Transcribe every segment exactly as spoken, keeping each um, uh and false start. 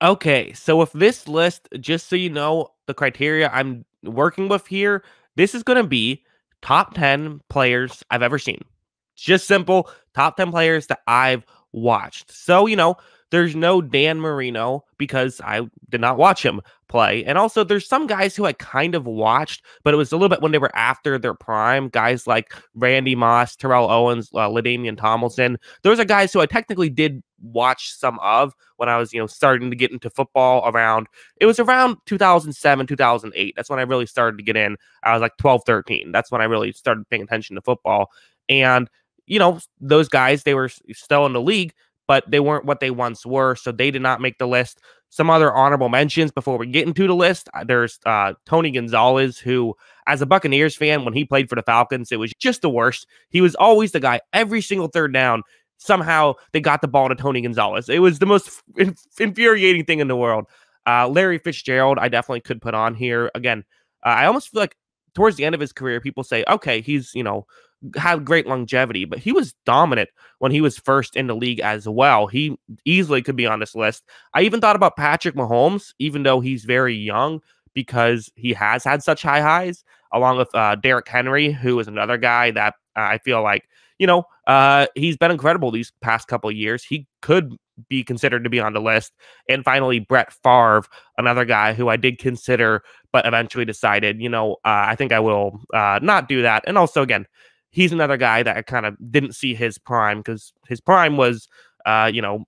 Okay, so with this list, just so you know, the criteria I'm working with here, this is going to be top ten players I've ever seen. Just simple, top ten players that I've watched. So, you know, there's no Dan Marino because I did not watch him play. And also, there's some guys who I kind of watched, but it was a little bit when they were after their prime. Guys like Randy Moss, Terrell Owens, uh, LaDainian Tomlinson. Those are guys who I technically did watch some of when I was, you know, starting to get into football around. It was around two thousand seven, two thousand eight. That's when I really started to get in. I was like twelve, thirteen. That's when I really started paying attention to football. And, you know, those guys, they were still in the league, but they weren't what they once were, so they did not make the list. Some other honorable mentions before we get into the list. There's uh, Tony Gonzalez, who, as a Buccaneers fan, when he played for the Falcons, it was just the worst. He was always the guy every single third down. Somehow they got the ball to Tony Gonzalez. It was the most inf infuriating thing in the world. Uh, Larry Fitzgerald, I definitely could put on here. Again, uh, I almost feel like towards the end of his career, people say, okay, he's, you know, had great longevity, but he was dominant when he was first in the league as well. He easily could be on this list. I even thought about Patrick Mahomes, even though he's very young, because he has had such high highs, along with uh, Derek Henry, who is another guy that uh, I feel like, you know, uh, he's been incredible these past couple of years. He could be considered to be on the list. And finally, Brett Favre, another guy who I did consider, but eventually decided, you know, uh, I think I will uh, not do that. And also, again, he's another guy that I kind of didn't see his prime, because his prime was, uh, you know,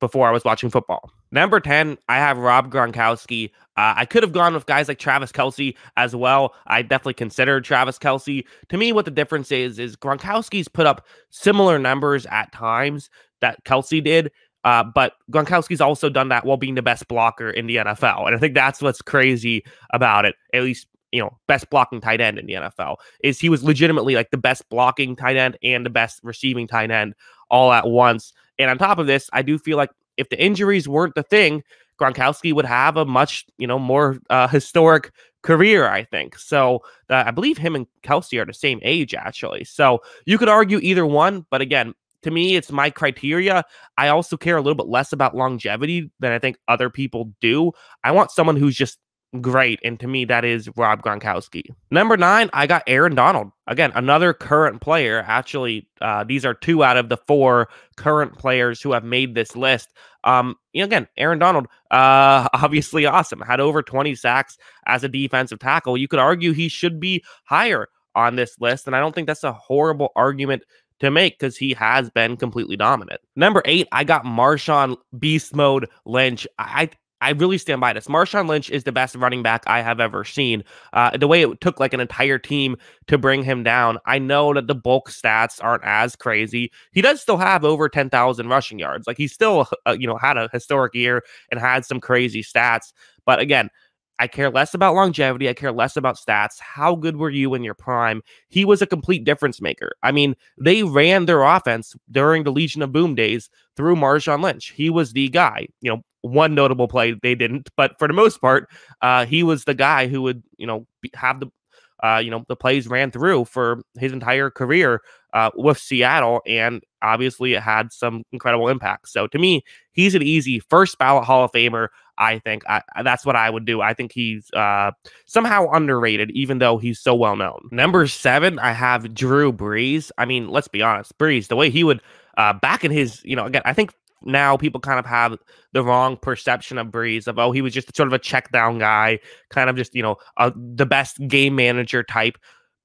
before I was watching football. Number ten, I have Rob Gronkowski. Uh, I could have gone with guys like Travis Kelce as well. I definitely considered Travis Kelce. To me, what the difference is, is Gronkowski's put up similar numbers at times that Kelce did, uh, but Gronkowski's also done that while being the best blocker in the N F L. And I think that's what's crazy about it, at least, you know, best blocking tight end in the N F L, is he was legitimately like the best blocking tight end and the best receiving tight end all at once. And on top of this, I do feel like if the injuries weren't the thing, Gronkowski would have a much, you know, more uh, historic career, I think. So uh, I believe him and Kelce are the same age, actually. So you could argue either one, but again, to me, it's my criteria. I also care a little bit less about longevity than I think other people do. I want someone who's just great, and to me, that is Rob Gronkowski. Number nine, I got Aaron Donald. Again, another current player. Actually, uh, these are two out of the four current players who have made this list. Um, you know, again, Aaron Donald, uh, obviously awesome. Had over twenty sacks as a defensive tackle. You could argue he should be higher on this list, and I don't think that's a horrible argument to make, because he has been completely dominant. Number eight, I got Marshawn Beast Mode Lynch. I... I really stand by this. Marshawn Lynch is the best running back I have ever seen. Uh, the way it took like an entire team to bring him down. I know that the bulk stats aren't as crazy. He does still have over ten thousand rushing yards. Like, he still, uh, you know, had a historic year and had some crazy stats. But again, I care less about longevity. I care less about stats. How good were you in your prime? He was a complete difference maker. I mean, they ran their offense during the Legion of Boom days through Marshawn Lynch. He was the guy. You know, one notable play they didn't, but for the most part, uh, he was the guy who would, you know, have the, uh, you know, the plays ran through for his entire career uh, with Seattle, and obviously it had some incredible impact. So to me, he's an easy first ballot Hall of Famer. I think I, that's what I would do. I think he's uh, somehow underrated, even though he's so well known. Number seven, I have Drew Brees. I mean, let's be honest, Brees, the way he would uh, back in his, you know, again, I think now people kind of have the wrong perception of Brees of, oh, he was just sort of a check down guy, kind of just, you know, uh, the best game manager type.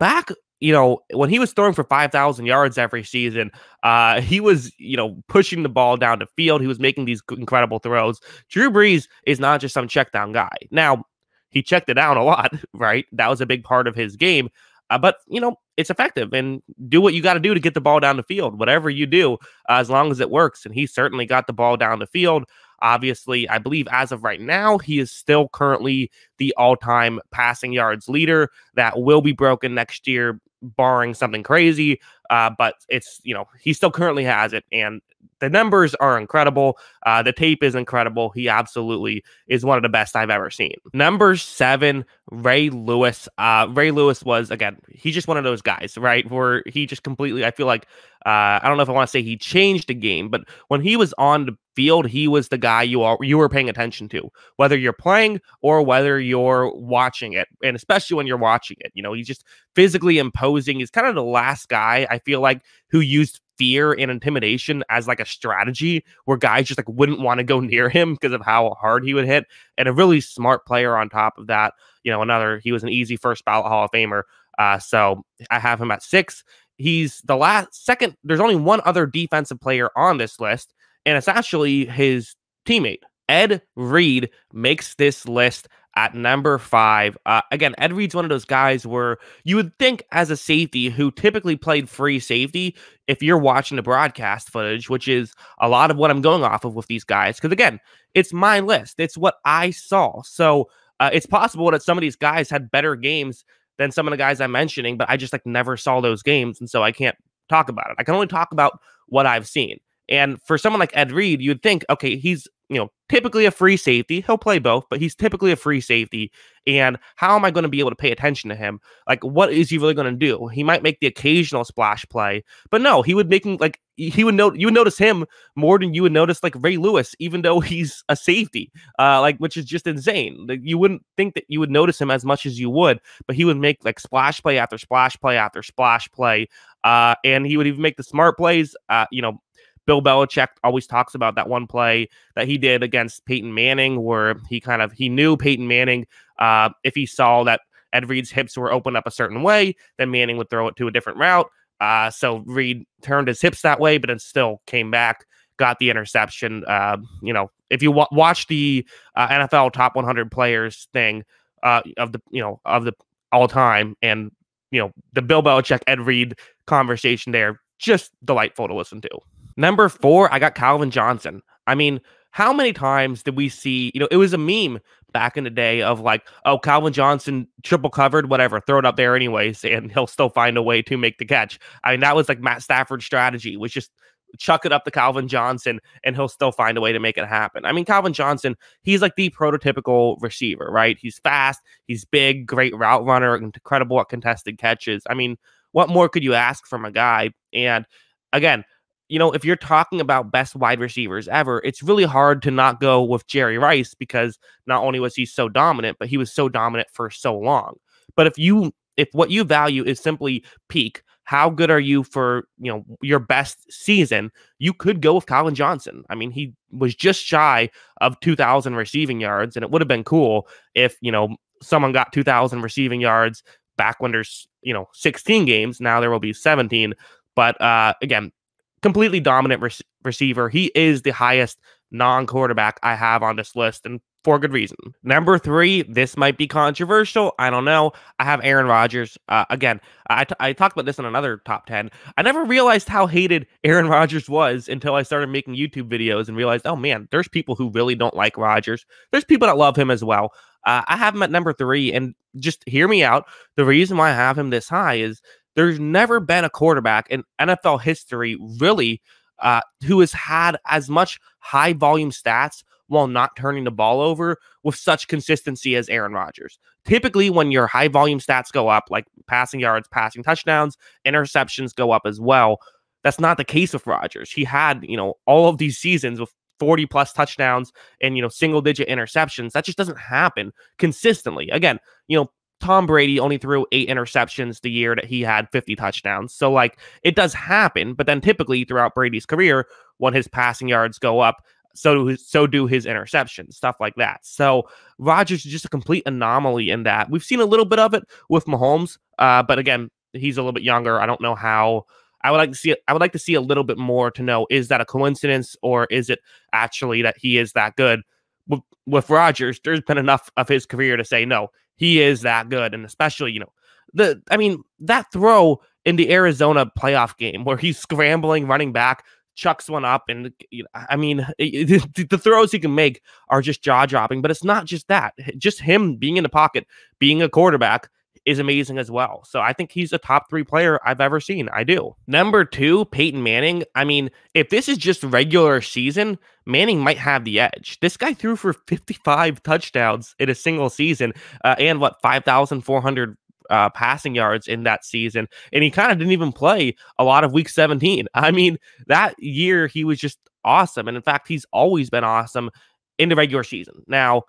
Back, you know, when he was throwing for five thousand yards every season, uh, he was, you know, pushing the ball down the field. He was making these incredible throws. Drew Brees is not just some check down guy. Now, he checked it down a lot, right? That was a big part of his game. Uh, but, you know, it's effective, and do what you got to do to get the ball down the field, whatever you do, uh, as long as it works. And he certainly got the ball down the field. Obviously, I believe as of right now, he is still currently the all-time passing yards leader. That will be broken next year, barring something crazy. Uh, but it's, you know, he still currently has it. And the numbers are incredible. Uh, the tape is incredible. He absolutely is one of the best I've ever seen. Number seven, Ray Lewis. Uh, Ray Lewis was, again, he's just one of those guys, right? Where he just completely, I feel like, uh, I don't know if I want to say he changed the game, but when he was on the field, he was the guy you are you were paying attention to, whether you're playing or whether you're watching it, and especially when you're watching it. You know, he's just physically imposing. He's kind of the last guy, I feel like, who used fear and intimidation as like a strategy, where guys just like wouldn't want to go near him because of how hard he would hit. And a really smart player on top of that. You know, another, he was an easy first ballot Hall of Famer. Uh, so I have him at six. He's the last second. There's only one other defensive player on this list, and it's actually his teammate. Ed Reed makes this list at number five. Uh, again, Ed Reed's one of those guys where you would think, as a safety who typically played free safety, if you're watching the broadcast footage, which is a lot of what I'm going off of with these guys, because again, it's my list. It's what I saw. So uh, it's possible that some of these guys had better games than some of the guys I'm mentioning, but I just like never saw those games. And so I can't talk about it. I can only talk about what I've seen. And for someone like Ed Reed, you'd think, okay, he's, you know, typically a free safety. He'll play both, but he's typically a free safety. And how am I going to be able to pay attention to him? Like, what is he really going to do? He might make the occasional splash play, but no, he would making like he would know you would notice him more than you would notice like Ray Lewis, even though he's a safety, uh, like, which is just insane. Like, you wouldn't think that you would notice him as much as you would, but he would make like splash play after splash play after splash play, uh, and he would even make the smart plays. Uh, you know, Bill Belichick always talks about that one play that he did against Peyton Manning, where he kind of, he knew Peyton Manning, uh, if he saw that Ed Reed's hips were open up a certain way, then Manning would throw it to a different route. Uh, so Reed turned his hips that way, but it still came back, got the interception. Uh, you know, if you wa watch the uh, N F L top one hundred players thing uh, of the, you know, of the all time, and, you know, the Bill Belichick, Ed Reed conversation there, just delightful to listen to. Number four, I got Calvin Johnson. I mean, how many times did we see, you know, it was a meme back in the day of like, oh, Calvin Johnson triple covered, whatever, throw it up there anyways, and he'll still find a way to make the catch. I mean, that was like Matt Stafford's strategy, was just chuck it up to Calvin Johnson and he'll still find a way to make it happen. I mean, Calvin Johnson, he's like the prototypical receiver, right? He's fast, he's big, great route runner, incredible at contested catches. I mean, what more could you ask from a guy? And again, you know, if you're talking about best wide receivers ever, it's really hard to not go with Jerry Rice, because not only was he so dominant, but he was so dominant for so long. But if you, if what you value is simply peak, how good are you for, you know, your best season, you could go with Calvin Johnson. I mean, he was just shy of two thousand receiving yards, and it would have been cool if, you know, someone got two thousand receiving yards back when there's, you know, sixteen games. Now there will be seventeen. But uh, again, completely dominant rec receiver. He is the highest non-quarterback I have on this list, and for good reason. Number three, this might be controversial. I don't know. I have Aaron Rodgers. Uh, again, I, t I talked about this in another top ten. I never realized how hated Aaron Rodgers was until I started making YouTube videos and realized, oh man, there's people who really don't like Rodgers. There's people that love him as well. Uh, I have him at number three, and just hear me out. The reason why I have him this high is there's never been a quarterback in N F L history, really, uh, who has had as much high-volume stats while not turning the ball over with such consistency as Aaron Rodgers. Typically, when your high-volume stats go up, like passing yards, passing touchdowns, interceptions go up as well, that's not the case with Rodgers. He had, you know, all of these seasons with forty plus touchdowns and, you know, single-digit interceptions. That just doesn't happen consistently. Again, you know, Tom Brady only threw eight interceptions the year that he had fifty touchdowns. So, like, it does happen, but then typically throughout Brady's career, when his passing yards go up, so do his, so do his interceptions, stuff like that. So Rodgers is just a complete anomaly in that. We've seen a little bit of it with Mahomes, uh, but again, he's a little bit younger. I don't know how. I would like to see. I would like to see a little bit more to know, is that a coincidence, or is it actually that he is that good? With, with Rodgers, there's been enough of his career to say no. He is that good, and especially, you know, the I mean, that throw in the Arizona playoff game where he's scrambling, running back, chucks one up, and, you know, I mean, it, it, the throws he can make are just jaw-dropping, but it's not just that. Just him being in the pocket, being a quarterback, is amazing as well. So I think he's a top three player I've ever seen. I do. Number two, Peyton Manning. I mean, if this is just regular season, Manning might have the edge. This guy threw for fifty-five touchdowns in a single season uh, and what, five thousand four hundred uh, passing yards in that season. And he kind of didn't even play a lot of week seventeen. I mean, that year he was just awesome. And in fact, he's always been awesome in the regular season. Now,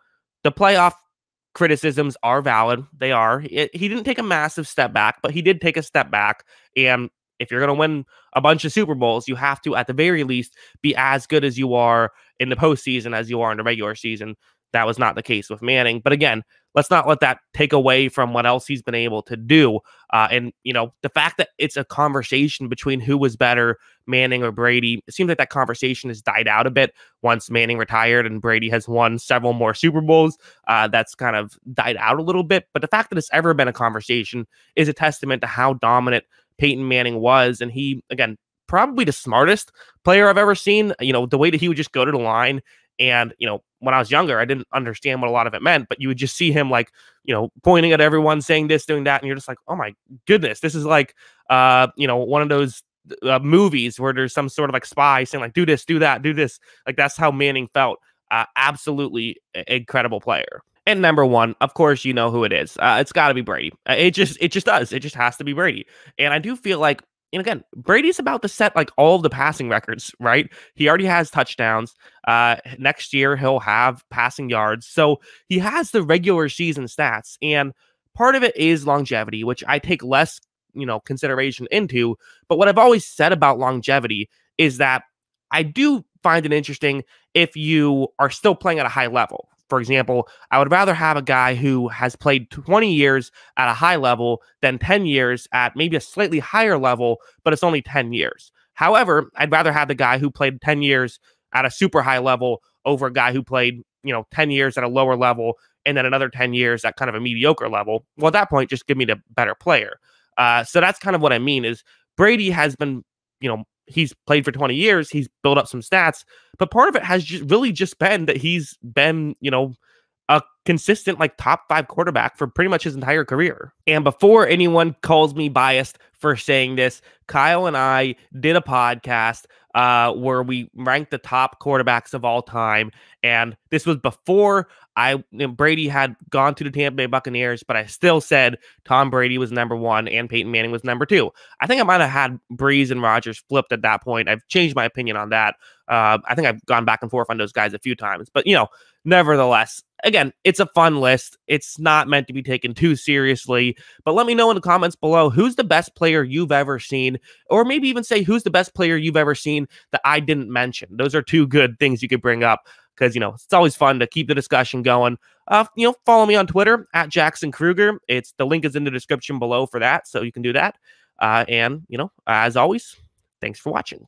the playoff criticisms are valid. They are. It, he didn't take a massive step back, but he did take a step back. And if you're going to win a bunch of Super Bowls, you have to, at the very least, be as good as you are in the postseason as you are in the regular season. That was not the case with Manning. But again, let's not let that take away from what else he's been able to do. Uh, and, you know, the fact that it's a conversation between who was better, Manning or Brady, it seems like that conversation has died out a bit once Manning retired and Brady has won several more Super Bowls. Uh, that's kind of died out a little bit. But the fact that it's ever been a conversation is a testament to how dominant Peyton Manning was. And he, again, probably the smartest player I've ever seen. You know, the way that he would just go to the line. And, you know, when I was younger, I didn't understand what a lot of it meant, but you would just see him like, you know, pointing at everyone, saying this, doing that. And you're just like, oh my goodness, this is like, uh, you know, one of those uh, movies where there's some sort of like spy saying like, do this, do that, do this. Like that's how Manning felt. Uh, absolutely incredible player. And number one, of course, you know who it is. Uh, it's gotta be Brady. Uh, it just, it just does. It just has to be Brady. And I do feel like, and again, Brady's about to set like all of the passing records, right? He already has touchdowns. Uh, next year, he'll have passing yards. So he has the regular season stats. And part of it is longevity, which I take less, you know, consideration into. But what I've always said about longevity is that I do find it interesting if you are still playing at a high level. For example, I would rather have a guy who has played twenty years at a high level than ten years at maybe a slightly higher level, but it's only ten years. However, I'd rather have the guy who played ten years at a super high level over a guy who played, you know, ten years at a lower level and then another ten years at kind of a mediocre level. Well, at that point, just give me the better player. Uh, so that's kind of what I mean is Brady has been, you know, he's played for twenty years. He's built up some stats, but part of it has just really just been that he's been, you know, a consistent like top five quarterback for pretty much his entire career. And before anyone calls me biased for saying this, Kyle and I did a podcast uh, where we ranked the top quarterbacks of all time. And this was before I Brady had gone to the Tampa Bay Buccaneers, but I still said Tom Brady was number one and Peyton Manning was number two. I think I might have had Brees and Rodgers flipped at that point. I've changed my opinion on that. Uh, I think I've gone back and forth on those guys a few times, but you know, nevertheless, again, it's a fun list. It's not meant to be taken too seriously, but let me know in the comments below who's the best player you've ever seen, or maybe even say who's the best player you've ever seen that I didn't mention. Those are two good things you could bring up because, you know, it's always fun to keep the discussion going. Uh, you know, follow me on Twitter at Jackson Kruger. It's the link is in the description below for that, so you can do that. Uh, and, you know, as always, thanks for watching.